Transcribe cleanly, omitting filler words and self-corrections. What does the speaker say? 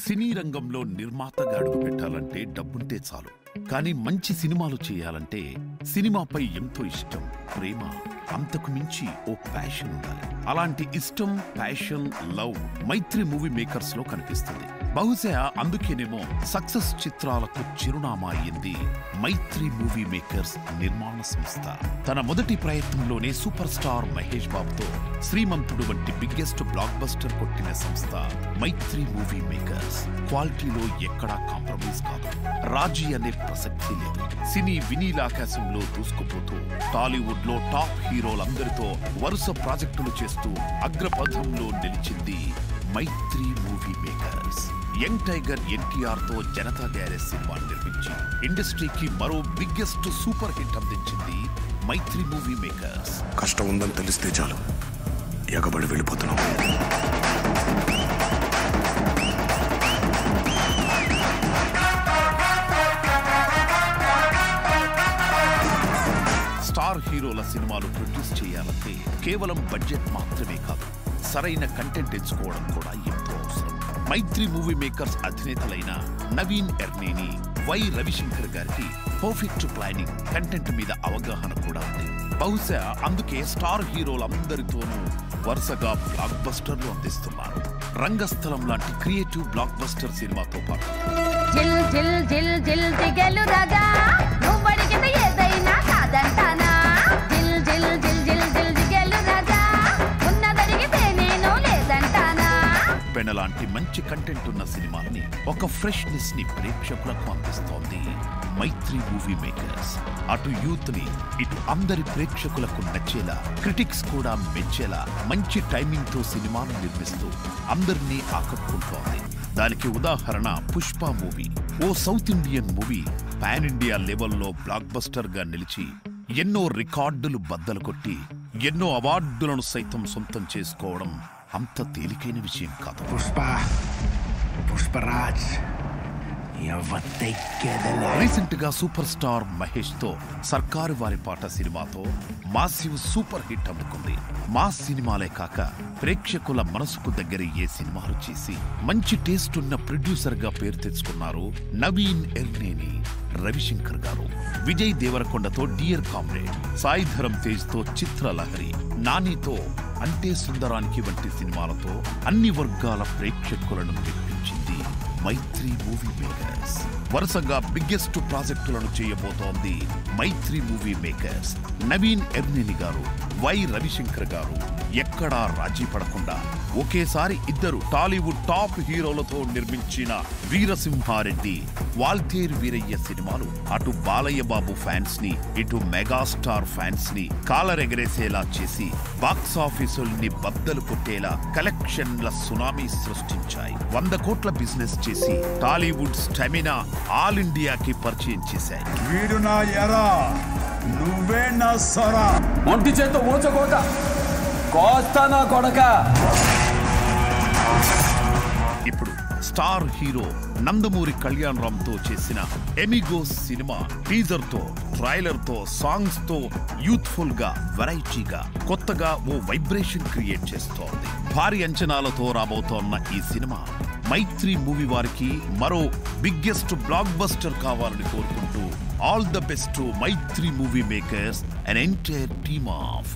సినీ రంగంలో నిర్మాతగా అడుగు పెట్టాలంటే డబ్బుంటే చాలు. కానీ మంచి సినిమాలు చేయాలంటే సినిమాపై ఎంతో ఇష్టం, ప్రేమ, అంతకు మించి ఓ ప్యాషన్ ఉండాలి. అలాంటి ఇష్టం, passion, love Mythri movie makers లో కనిపిస్తుంది. బహుశా అందుకేనేమో సక్సెస్ చిత్రాలకు చిరునామా అయింది మైత్రి మూవీ మేకర్స్ నిర్మాణ సంస్థ. తన మొదటి ప్రయత్నంలోనే సూపర్ స్టార్ మహేష్ బాబుతో శ్రీమంతుడు వంటి బిగ్గెస్ట్ బ్లాక్ బస్టర్ కొట్టిన సంస్థ మైత్రి మూవీ మేకర్స్. క్వాలిటీలో ఎక్కడా కాంప్రమైజ్ కాదు, రాజీ అనే ప్రసక్తి లేదు. సినీ వినీలాకాశంలో దూసుకుపోతూ టాలీవుడ్ లో టాప్ హీరోలందరితో వరుస ప్రాజెక్టులు చేస్తూ అగ్రపథంలో నిలిచింది Mythri movie makers. Young tiger NTR తో జనతా గ్యారేజ్ సినిమా నిర్మించి ఇండస్ట్రీకి మరో బిగ్గెస్ట్ సూపర్ హిట్ అందించింది మైత్రి మూవీ మేకర్స్. కష్టం ఉందని తెలిస్తే చాలు ఎగబడి వెళ్ళిపోతున్నాం. స్టార్ హీరోల సినిమాలు ప్రొడ్యూస్ చేయాలంటే కేవలం బడ్జెట్ మాత్రమే కాదు, సరైన కంటెంట్ ఎంచుకోవడం కూడా ఎంతో అవసరం. మైత్రి మూవీ మేకర్స్ అధినేతలైన నవీన్ ఎర్నేని, వై రవిశంకర్ గారికి పర్ఫెక్ట్ ప్లానింగ్, కంటెంట్ మీద అవగాహన కూడా ఉంది. బహుశా అందుకే స్టార్ హీరోలందరితోనూ వరుసగా బ్లాక్ బస్టర్లు అందిస్తున్నారు. రంగస్థలం లాంటి క్రియేటివ్ బ్లాక్ బస్టర్ సినిమాతో పాటు లాంటి మంచి కంటెంట్ ఉన్న సినిమాల్ని ఒక ఫ్రెష్నెస్ ని ప్రేక్షకులకు అందిస్తోంది మైత్రి మూవీ మేకర్స్. అటు యూత్ ని, ఇటు అందరి ప్రేక్షకులకు నచ్చేలా, క్రిటిక్స్ కూడా మెచ్చేలా మంచి టైమింగ్ తో సినిమాను నిర్మిస్తూ అందరినీ ఆకట్టుకుంటోంది. దానికి ఉదాహరణ పుష్ప మూవీ. ఓ south Indian movie pan India లెవెల్లో బ్లాక్ బస్టర్ గా నిలిచి ఎన్నో రికార్డులు బద్దలు కొట్టి ఎన్నో అవార్డులను సైతం సొంతం చేసుకోవడం అంత తేలికైన విషయం కాదు. పుష్పరాజ్ రీసెంట్ గా సూపర్ స్టార్ మహేష్ తో సర్కారు వారి పాట సినిమాతో మాసివ్ సూపర్ హిట్ అందుకుంది. మాస్ సినిమాలే కాక ప్రేక్షకుల మనసుకు దగ్గరయ్యే సినిమాలు చేసి మంచి టేస్ట్ ఉన్న ప్రొడ్యూసర్ గా పేరు తెచ్చుకున్నారు నవీన్ ఎర్నేని, రవిశంకర్ గారు. విజయ్ దేవరకొండతో డియర్ కామ్రేడ్, సాయి ధరం తేజ్ తో చిత్రలహరి, నానితో అంటే సుందరానికి వంటి సినిమాలతో అన్ని వర్గాల ప్రేక్షకులను మెప్పించింది మైత్రి మూవీ మేకర్స్. వరుసగా బిగ్గెస్ట్ ప్రాజెక్టులను చేయబోతోంది మైత్రి మూవీ మేకర్స్. నవీన్ ఎర్నేని గారు, వై రవిశంకర్ గారు ఎక్కడా రాజీ పడకుండా ఒకేసారి ఇద్దరు టాలీవుడ్ టాప్ హీరోలతో నిర్మించిన వీరసింహారెడ్డి, వాల్తేరు వీరయ్య సినిమాలు అటు బాలయ్య బాబు ఫ్యాన్స్ ని, ఇటు మెగాస్టార్ ఫ్యాన్స్ ని కాలరెగరేసేలా చేసి బాక్సాఫీసుల్ని బద్దలు కొట్టేలా కలెక్షన్ల సునామీ సృష్టించాయి. 100 కోట్ల బిజినెస్ చేసి టాలీవుడ్ స్టామినా ఆల్ ఇండియాకి పరిచయం చేశాయి. ఇప్పుడు స్టార్ హీరో నందమూరి కళ్యాణ్ రామ్ తో చేసిన ఎమిగోస్ సినిమా టీజర్ తో, ట్రైలర్ తో, సాంగ్స్ తో యూత్ఫుల్ గా, వెరైటీగా, కొత్తగా ఓ వైబ్రేషన్ క్రియేట్ చేస్తోంది. భారీ అంచనాలతో రాబోతోన్న ఈ సినిమా మైత్రి మూవీ వారికి మరో బిగ్గెస్ట్ బ్లాక్ బస్టర్ కావాలని కోరుకుంటూ all the best Mythri movie makers and entire team of